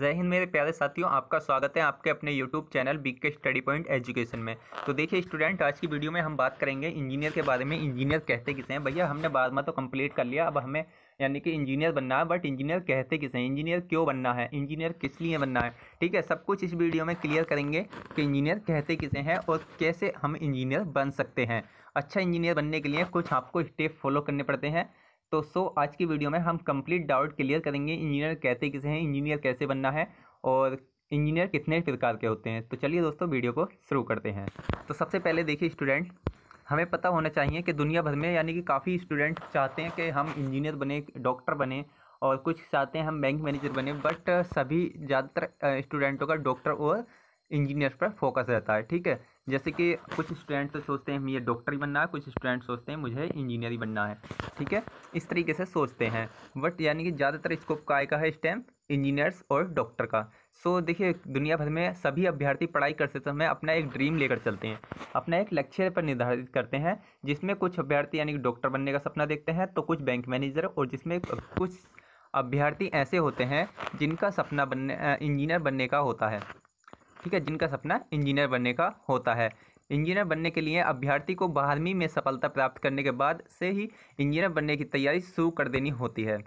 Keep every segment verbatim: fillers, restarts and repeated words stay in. जय हिंद मेरे प्यारे साथियों, आपका स्वागत है आपके अपने YouTube channel B K study point education में। तो देखिए स्टूडेंट, आज की वीडियो में हम बात करेंगे इंजीनियर के बारे में। इंजीनियर कहते किसे हैं? भैया हमने बारहवीं तो कंप्लीट कर लिया, अब हमें यानी कि इंजीनियर बनना है, बट इंजीनियर कहते किसे हैं? इंजीनियर क्यों बनना है? इंजीनियर किस लिए बनना है? ठीक है, सब कुछ इस वीडियो में क्लियर करेंगे कि इंजीनियर कहते किसे हैं और कैसे हम इंजीनियर बन सकते हैं। अच्छा इंजीनियर बनने के लिए कुछ आपको स्टेप फॉलो करने पड़ते हैं। तो सो आज की वीडियो में हम कंप्लीट डाउट क्लियर करेंगे इंजीनियर कहते किसे हैं, इंजीनियर कैसे बनना है और इंजीनियर कितने प्रकार के होते हैं। तो चलिए दोस्तों वीडियो को शुरू करते हैं। तो सबसे पहले देखिए स्टूडेंट, हमें पता होना चाहिए कि दुनिया भर में यानी कि काफ़ी स्टूडेंट चाहते हैं कि हम इंजीनियर बने, डॉक्टर बने और कुछ चाहते हैं हम बैंक मैनेजर बने, बट सभी ज़्यादातर स्टूडेंटों का डॉक्टर और इंजीनियर पर फोकस रहता है। ठीक है, जैसे कि कुछ स्टूडेंट तो सोचते हैं मुझे डॉक्टर ही बनना है, कुछ स्टूडेंट सोचते हैं मुझे इंजीनियर ही बनना है। ठीक है, इस तरीके से सोचते हैं, बट यानी कि ज़्यादातर स्कोप काय का है इस टाइम? इंजीनियर्स और डॉक्टर का। सो देखिए दुनिया भर में सभी अभ्यर्थी पढ़ाई करते समय अपना एक ड्रीम लेकर चलते हैं, अपना एक लक्ष्य पर निर्धारित करते हैं, जिसमें कुछ अभ्यर्थी यानी कि डॉक्टर बनने का सपना देखते हैं तो कुछ बैंक मैनेजर, और जिसमें कुछ अभ्यर्थी ऐसे होते हैं जिनका सपना बनने इंजीनियर बनने का होता है। ठीक है, जिनका सपना इंजीनियर बनने का होता है। इंजीनियर बनने के लिए अभ्यर्थी को बारहवीं में सफलता प्राप्त करने के बाद से ही इंजीनियर बनने की तैयारी शुरू कर देनी होती है।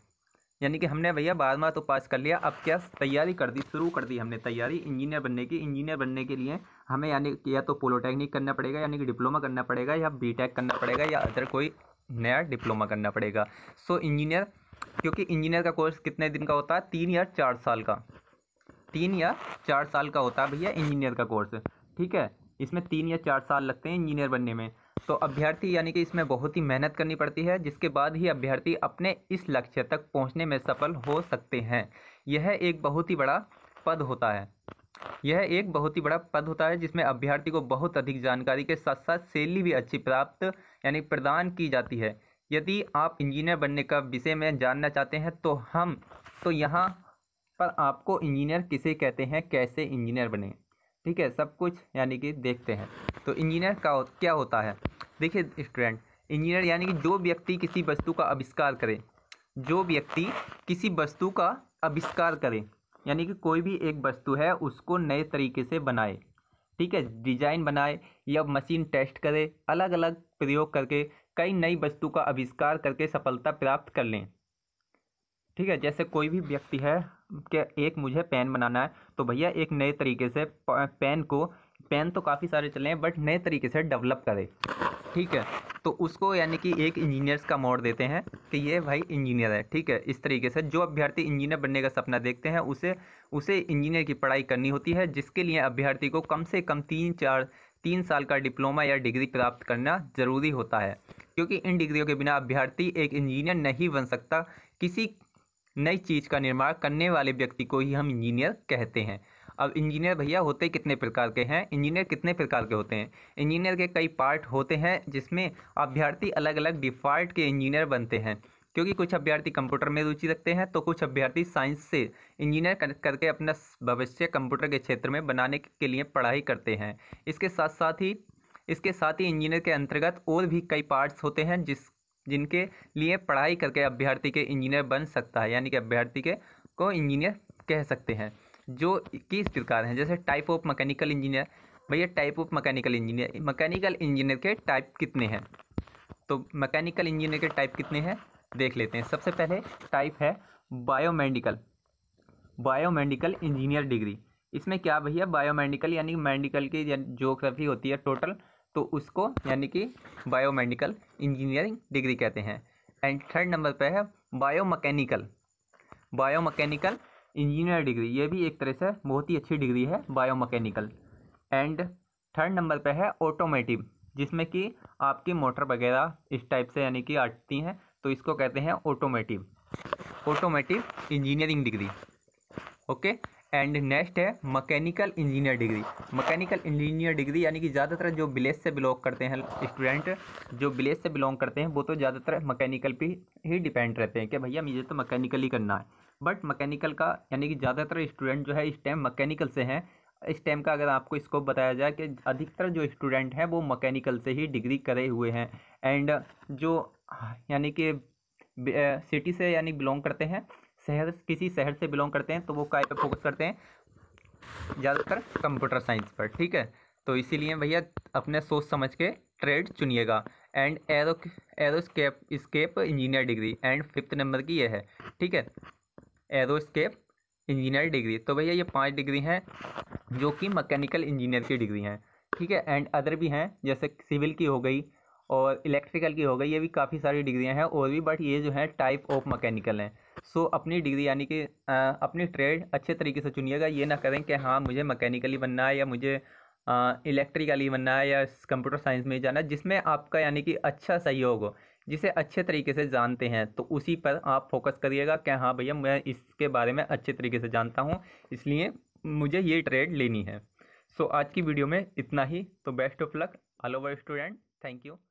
यानी कि हमने भैया बारहवीं तो पास कर लिया, अब क्या तैयारी कर दी, शुरू कर दी हमने तैयारी इंजीनियर बनने की। इंजीनियर बनने के लिए हमें यानी या तो पॉलिटेक्निक करना पड़ेगा यानी कि डिप्लोमा करना पड़ेगा, या बी टेक करना पड़ेगा, या अदर कोई नया डिप्लोमा करना पड़ेगा। सो इंजीनियर, क्योंकि इंजीनियर का कोर्स कितने दिन का होता है? तीन या चार साल का, तीन या चार साल का होता है भैया इंजीनियर का कोर्स। ठीक है, इसमें तीन या चार साल लगते हैं इंजीनियर बनने में। तो अभ्यर्थी यानी कि इसमें बहुत ही मेहनत करनी पड़ती है, जिसके बाद ही अभ्यर्थी अपने इस लक्ष्य तक पहुंचने में सफल हो सकते हैं। यह एक बहुत ही बड़ा पद होता है, यह एक बहुत ही बड़ा पद होता है जिसमें अभ्यर्थी को बहुत अधिक जानकारी के साथ साथ सैलरी भी अच्छी प्राप्त यानी प्रदान की जाती है। यदि आप इंजीनियर बनने का विषय में जानना चाहते हैं तो हम तो यहाँ पर आपको इंजीनियर किसे कहते हैं, कैसे इंजीनियर बने, ठीक है, सब कुछ यानी कि देखते हैं। तो इंजीनियर का क्या होता है? देखिए स्टूडेंट, इंजीनियर यानी कि जो व्यक्ति किसी वस्तु का आविष्कार करे, जो व्यक्ति किसी वस्तु का आविष्कार करे यानी कि कोई भी एक वस्तु है उसको नए तरीके से बनाए, ठीक है, डिजाइन बनाए या मशीन टेस्ट करे, अलग अलग प्रयोग करके कई नई वस्तु का आविष्कार करके सफलता प्राप्त कर लें। ठीक है, जैसे कोई भी व्यक्ति है कि एक मुझे पेन बनाना है, तो भैया एक नए तरीके से पेन को, पेन तो काफ़ी सारे चले हैं बट नए तरीके से डेवलप करे। ठीक है, तो उसको यानी कि एक इंजीनियर्स का मोड़ देते हैं कि ये भाई इंजीनियर है। ठीक है, इस तरीके से जो अभ्यर्थी इंजीनियर बनने का सपना देखते हैं उसे उसे इंजीनियर की पढ़ाई करनी होती है, जिसके लिए अभ्यर्थी को कम से कम तीन चार तीन साल का डिप्लोमा या डिग्री प्राप्त करना ज़रूरी होता है, क्योंकि इन डिग्रियों के बिना अभ्यर्थी एक इंजीनियर नहीं बन सकता। किसी नई चीज़ का निर्माण करने वाले व्यक्ति को ही हम इंजीनियर कहते हैं। अब इंजीनियर भैया होते कितने प्रकार के हैं? इंजीनियर कितने प्रकार के होते हैं? इंजीनियर के कई पार्ट होते हैं, जिसमें अभ्यर्थी अलग अलग डिफॉल्ट के इंजीनियर बनते हैं, क्योंकि कुछ अभ्यर्थी कंप्यूटर में रुचि रखते हैं तो कुछ अभ्यर्थी साइंस से इंजीनियर कर, करके अपना भविष्य कंप्यूटर के क्षेत्र में बनाने के लिए पढ़ाई करते हैं। इसके साथ साथ ही इसके साथ ही इंजीनियर के अंतर्गत और भी कई पार्ट्स होते हैं जिस जिनके लिए पढ़ाई करके अभ्यर्थी के इंजीनियर बन सकता है, यानी कि अभ्यर्थी के को इंजीनियर कह सकते हैं, जो किस प्रकार हैं। जैसे टाइप ऑफ मैकेनिकल इंजीनियर, भैया type of mechanical engineer, mechanical engineer के टाइप कितने हैं? तो मैकेनिकल इंजीनियर के टाइप कितने हैं देख लेते हैं। सबसे पहले टाइप है बायोमेडिकल, बायोमेडिकल इंजीनियर डिग्री। इसमें क्या भैया, बायोमेडिकल यानी मेडिकल की ज्योग्राफी होती है टोटल, तो उसको यानी कि बायोमेडिकल इंजीनियरिंग डिग्री कहते हैं। एंड थर्ड नंबर पे है बायोमैकेनिकल, बायोमैकेनिकल इंजीनियर डिग्री। ये भी एक तरह से बहुत ही अच्छी डिग्री है बायोमैकेनिकल। एंड थर्ड नंबर पे है ऑटोमेटिव, जिसमें कि आपकी मोटर वगैरह इस टाइप से यानी कि आती हैं, तो इसको कहते हैं automotive, automotive engineering degree. Okay, and next है mechanical engineer degree. Mechanical engineer degree यानी कि ज़्यादातर जो विलेज से बिलोंग करते हैं स्टूडेंट, जो विलेज से बिलोंग करते हैं वो तो ज़्यादातर मैकेनिकल पे ही डिपेंड रहते हैं कि भैया मुझे तो मैकेनिकल ही करना है, बट मैकेनिकल का यानी कि ज़्यादातर स्टूडेंट जो है इस टाइम मैकेनिकल से हैं। इस टाइम का अगर आपको स्कोप बताया जाए कि अधिकतर जो स्टूडेंट हैं वो मैकेनिकल से ही डिग्री करे हुए हैं, एंड जो यानी कि सिटी से यानी बिलोंग करते हैं, शहर किसी शहर से बिलोंग करते हैं तो वो काय पे फोकस करते हैं, ज़्यादातर कंप्यूटर साइंस पर। ठीक है, तो इसीलिए भैया अपने सोच समझ के ट्रेड चुनिएगा। एंड एरो एरोस्केप स्केप engineer degree, and fifth number की ये है। ठीक है, एरोस्केप इंजीनियर डिग्री। तो भैया ये पांच डिग्री हैं जो कि मैकेनिकल इंजीनियर की डिग्री हैं। ठीक है, एंड अदर भी हैं जैसे सिविल की हो गई और इलेक्ट्रिकल की हो गई, ये भी काफ़ी सारी डिग्रियां हैं और भी, बट ये जो है टाइप ऑफ मैकेनिकल हैं। सो अपनी डिग्री यानी कि अपनी ट्रेड अच्छे तरीके से चुनिएगा। ये ना करें कि हाँ मुझे मैकेनिकली बनना है या मुझे इलेक्ट्रिकली बनना है या कंप्यूटर साइंस में जाना, जिसमें आपका यानी कि अच्छा सहयोग हो, जिसे अच्छे तरीके से जानते हैं तो उसी पर आप फोकस करिएगा कि हाँ भैया मैं इसके बारे में अच्छे तरीके से जानता हूँ, इसलिए मुझे ये ट्रेड लेनी है। सो आज की वीडियो में इतना ही। तो best of luck all over student, thank you.